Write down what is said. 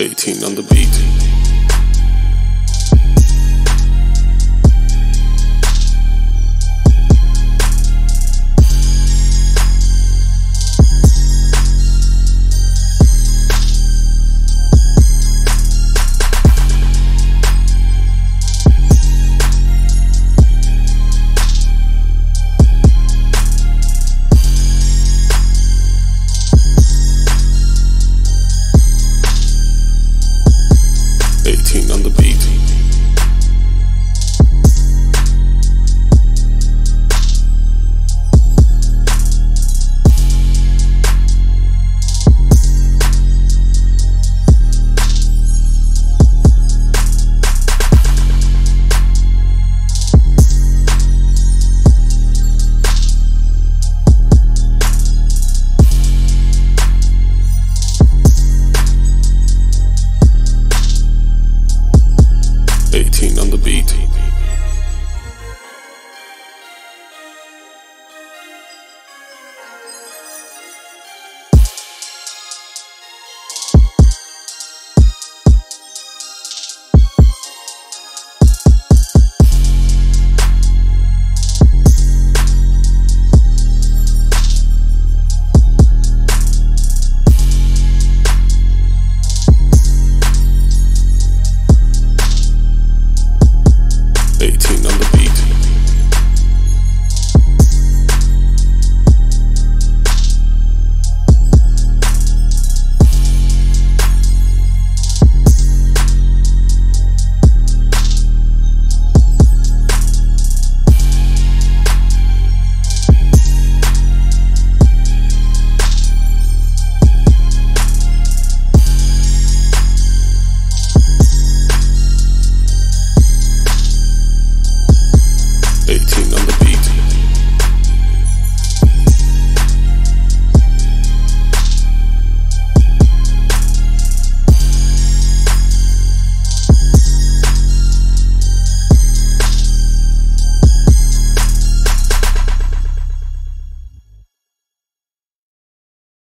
18 on the beat. On the beat. On the beat.